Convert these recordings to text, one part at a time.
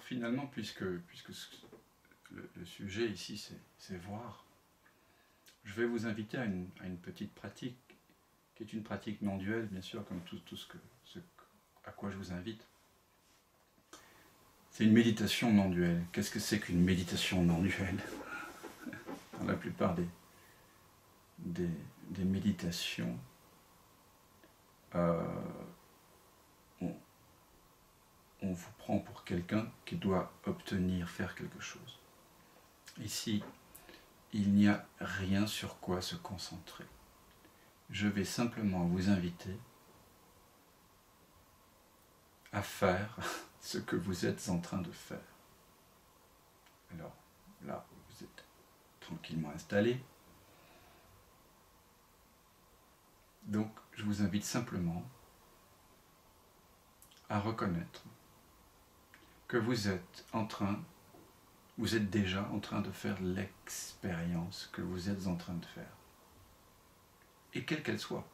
Alors finalement, puisque le sujet ici c'est voir, je vais vous inviter à une petite pratique, qui est une pratique non duelle, bien sûr, comme tout ce à quoi je vous invite. C'est une méditation non duelle. Qu'est-ce que c'est qu'une méditation non duelle? Dans la plupart des méditations, on vous prend pour quelqu'un qui doit obtenir, faire quelque chose. Ici, il n'y a rien sur quoi se concentrer. Je vais simplement vous inviter à faire ce que vous êtes en train de faire. Alors là, vous êtes tranquillement installé. Donc, je vous invite simplement à reconnaître que vous êtes déjà en train de faire l'expérience que vous êtes en train de faire. Et quelle qu'elle soit.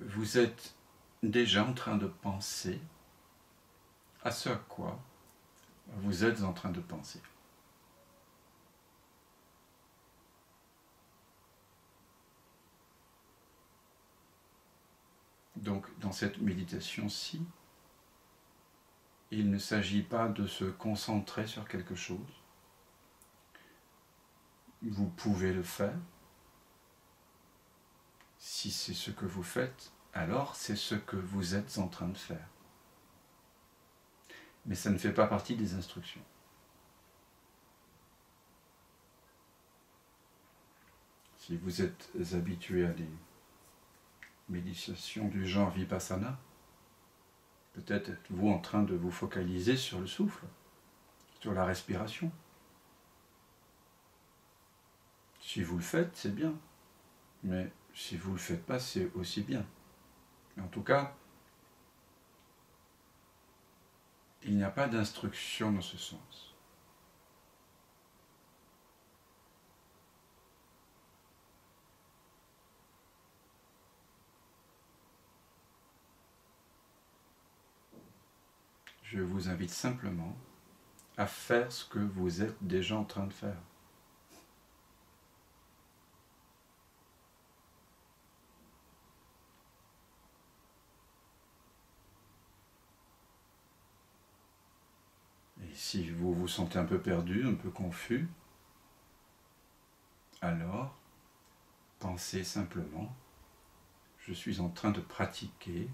Vous êtes déjà en train de penser à ce à quoi vous êtes en train de penser. Donc, dans cette méditation-ci, il ne s'agit pas de se concentrer sur quelque chose. Vous pouvez le faire. Si c'est ce que vous faites, alors c'est ce que vous êtes en train de faire. Mais ça ne fait pas partie des instructions. Si vous êtes habitué à des méditation du genre Vipassana, peut-être êtes-vous en train de vous focaliser sur le souffle, sur la respiration. Si vous le faites, c'est bien, mais si vous ne le faites pas, c'est aussi bien. En tout cas, il n'y a pas d'instruction dans ce sens. Je vous invite simplement à faire ce que vous êtes déjà en train de faire. Et si vous vous sentez un peu perdu, un peu confus, alors pensez simplement, je suis en train de pratiquer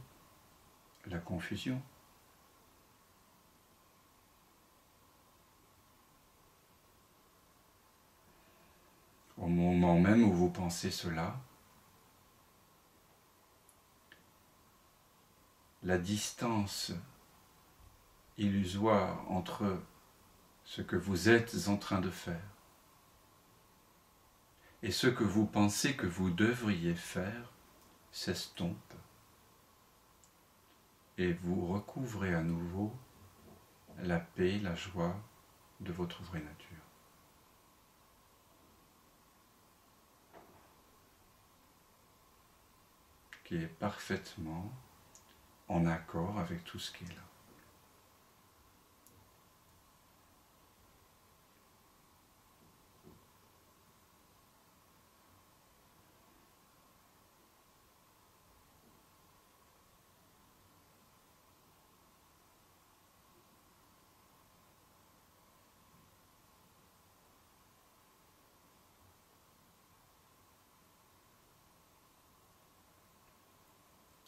la confusion. Au moment même où vous pensez cela, la distance illusoire entre ce que vous êtes en train de faire et ce que vous pensez que vous devriez faire s'estompe et vous recouvrez à nouveau la paix, la joie de votre vraie nature. Qui est parfaitement en accord avec tout ce qui est là.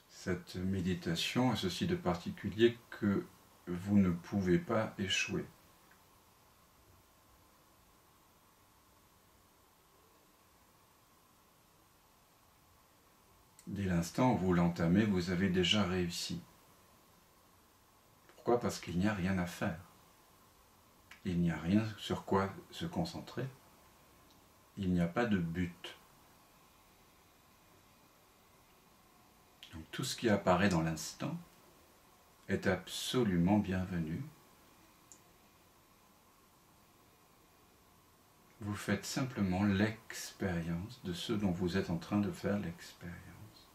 Cette méditation a ceci de particulier que vous ne pouvez pas échouer. Dès l'instant où vous l'entamez, vous avez déjà réussi. Pourquoi? Parce qu'il n'y a rien à faire. Il n'y a rien sur quoi se concentrer. Il n'y a pas de but. Donc, tout ce qui apparaît dans l'instant est absolument bienvenu. Vous faites simplement l'expérience de ce dont vous êtes en train de faire l'expérience.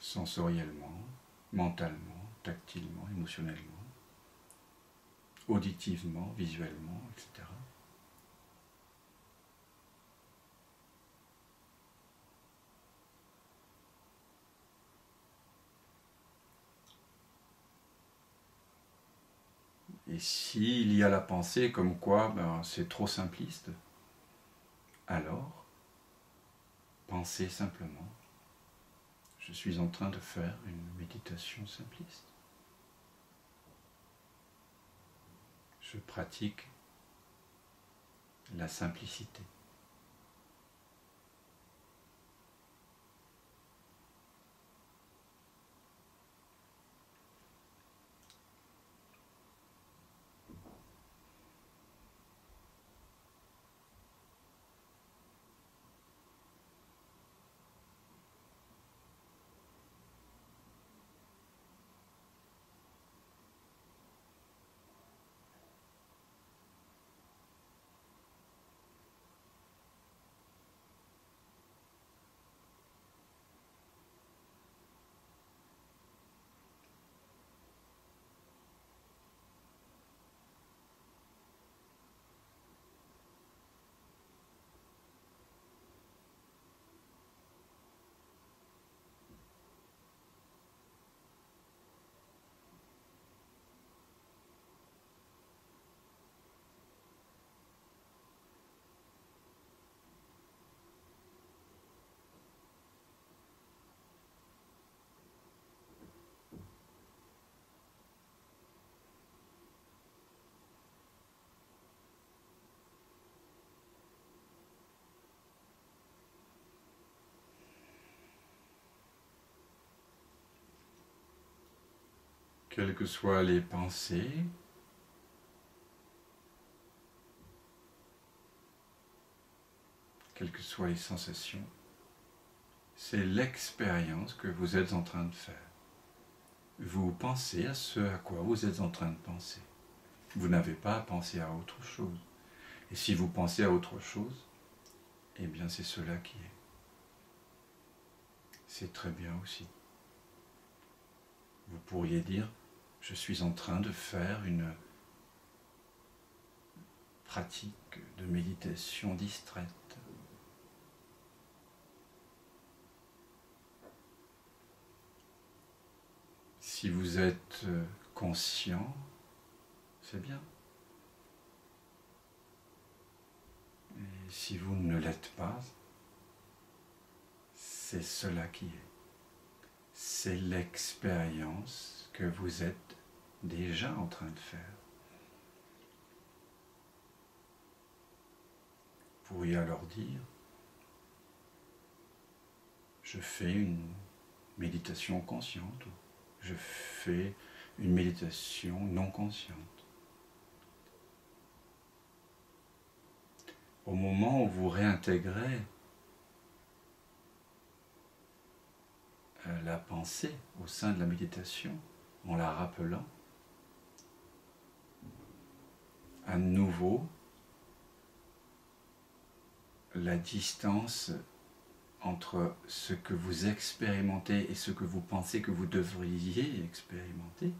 sensoriellement, mentalement, tactilement, émotionnellement, auditivement, visuellement, etc. Et s'il y a la pensée comme quoi c'est trop simpliste, alors pensez simplement, je suis en train de faire une méditation simpliste. Je pratique la simplicité. Quelles que soient les pensées, quelles que soient les sensations, c'est l'expérience que vous êtes en train de faire. Vous pensez à ce à quoi vous êtes en train de penser. Vous n'avez pas à penser à autre chose. Et si vous pensez à autre chose, eh bien c'est cela qui est. C'est très bien aussi. Vous pourriez dire, je suis en train de faire une pratique de méditation distraite. Si vous êtes conscient, c'est bien. Et si vous ne l'êtes pas, c'est cela qui est. C'est l'expérience que vous êtes déjà en train de faire. Vous pourriez alors dire, je fais une méditation consciente, ou je fais une méditation non consciente. Au moment où vous réintégrez la pensée au sein de la méditation, en la rappelant, à nouveau, la distance entre ce que vous expérimentez et ce que vous pensez que vous devriez expérimenter,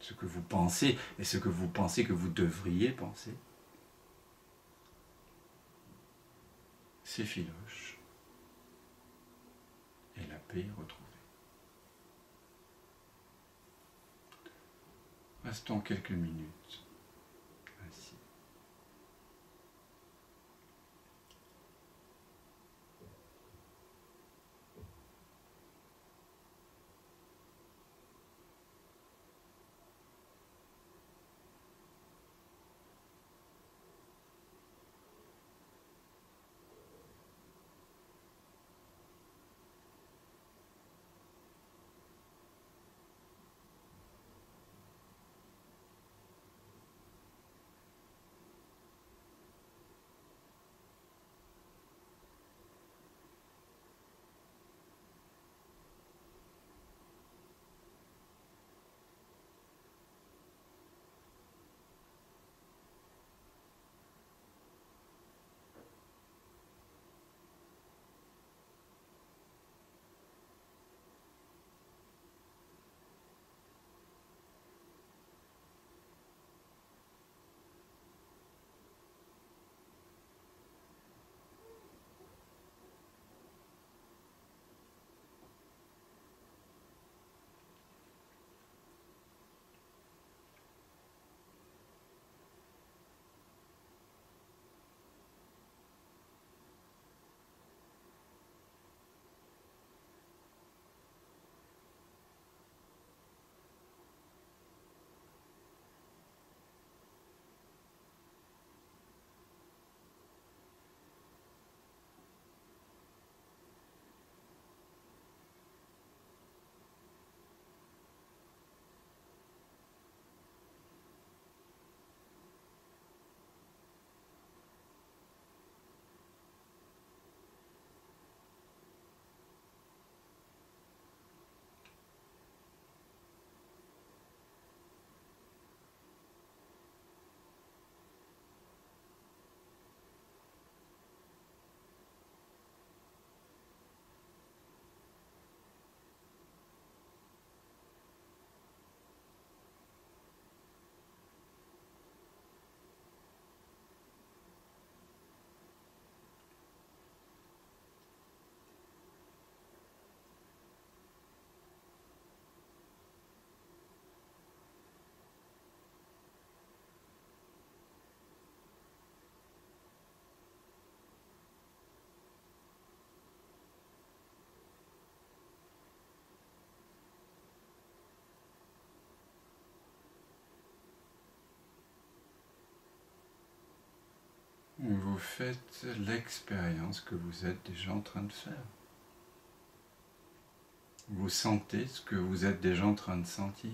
ce que vous pensez et ce que vous pensez que vous devriez penser, s'effiloche. Et la paix retrouvée. Restons quelques minutes ainsi. vous faites l'expérience que vous êtes déjà en train de faire. Vous sentez ce que vous êtes déjà en train de sentir.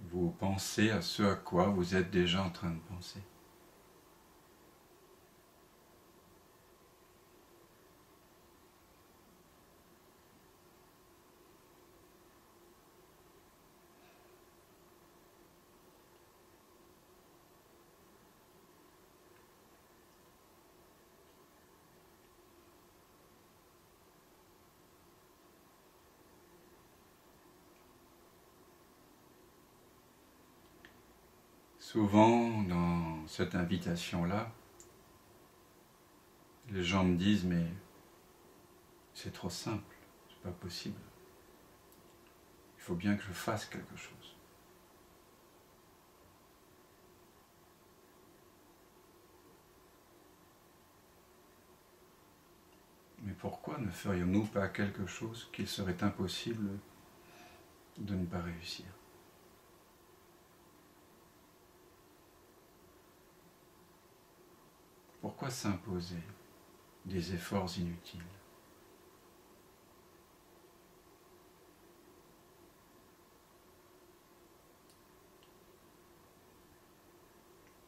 Vous pensez à ce à quoi vous êtes déjà en train de penser. Souvent, dans cette invitation-là, les gens me disent « mais c'est trop simple, c'est pas possible, il faut bien que je fasse quelque chose ». Mais pourquoi ne ferions-nous pas quelque chose qu'il serait impossible de ne pas réussir ? Pourquoi s'imposer des efforts inutiles?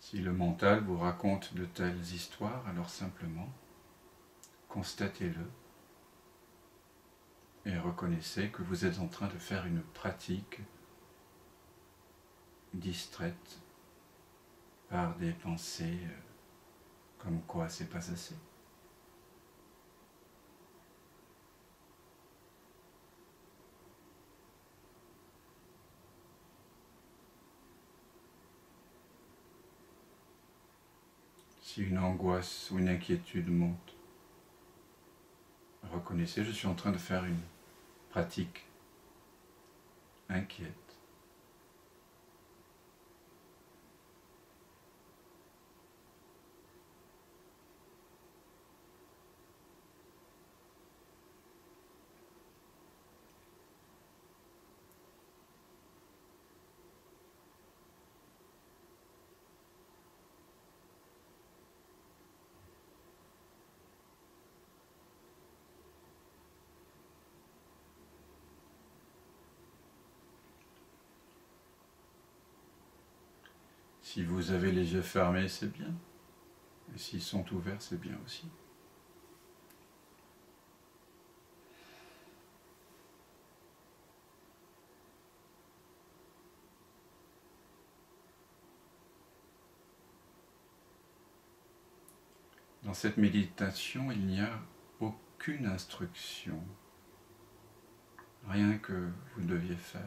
Si le mental vous raconte de telles histoires, alors simplement, constatez-le et reconnaissez que vous êtes en train de faire une pratique distraite par des pensées comme quoi c'est pas assez. Si une angoisse ou une inquiétude monte, reconnaissez, je suis en train de faire une pratique inquiète. Si vous avez les yeux fermés, c'est bien. Et s'ils sont ouverts, c'est bien aussi. Dans cette méditation, il n'y a aucune instruction. Rien que vous deviez faire.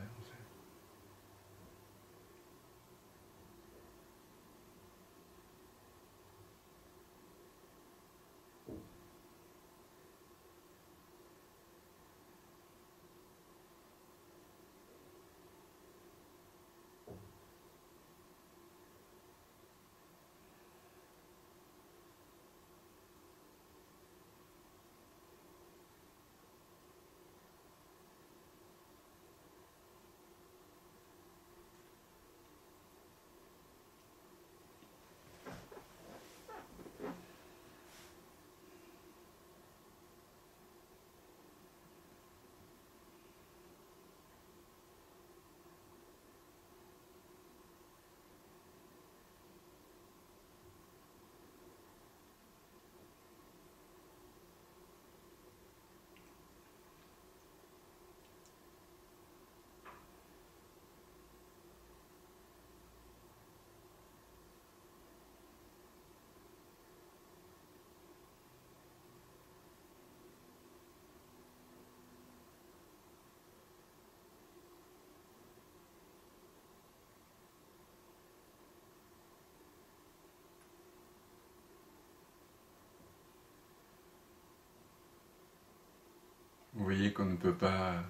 Vous voyez qu'on ne peut pas...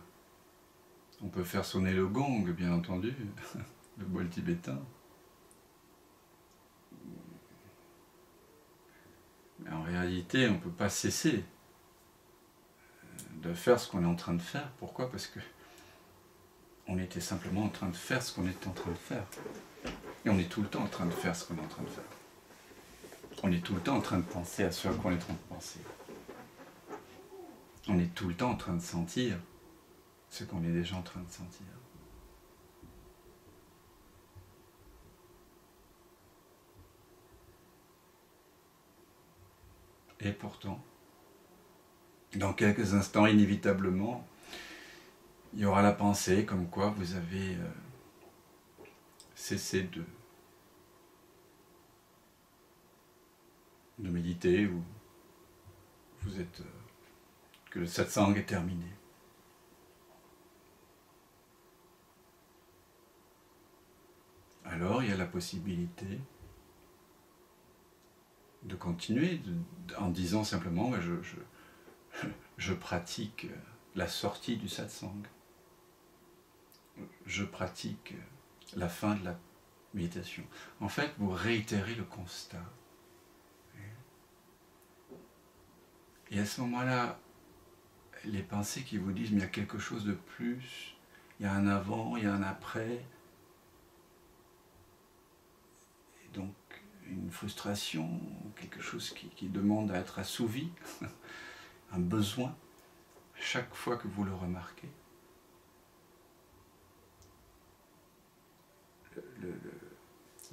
On peut faire sonner le gong, bien entendu, le bol tibétain. Mais en réalité, on ne peut pas cesser de faire ce qu'on est en train de faire. Pourquoi ? Parce que On était simplement en train de faire ce qu'on est en train de faire. Et on est tout le temps en train de faire ce qu'on est en train de faire. On est tout le temps en train de penser à ce à quoi on est en train de penser. On est tout le temps en train de sentir ce qu'on est déjà en train de sentir. Et pourtant, dans quelques instants, inévitablement, il y aura la pensée comme quoi vous avez cessé de méditer, ou vous êtes que le satsang est terminé. Alors il y a la possibilité de continuer en disant simplement je pratique la sortie du satsang, je pratique la fin de la méditation. En fait, vous réitérez le constat. Et à ce moment-là, les pensées qui vous disent mais il y a quelque chose de plus, il y a un avant, il y a un après, et donc une frustration, quelque chose qui demande à être assouvi, un besoin, chaque fois que vous le remarquez,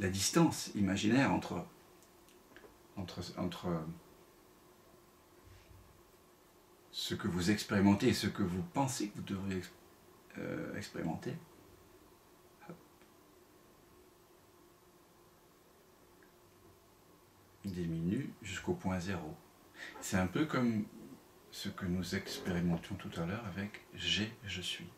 la distance imaginaire entre ce que vous expérimentez et ce que vous pensez que vous devriez expérimenter, diminue jusqu'au point zéro. C'est un peu comme ce que nous expérimentions tout à l'heure avec « je suis ».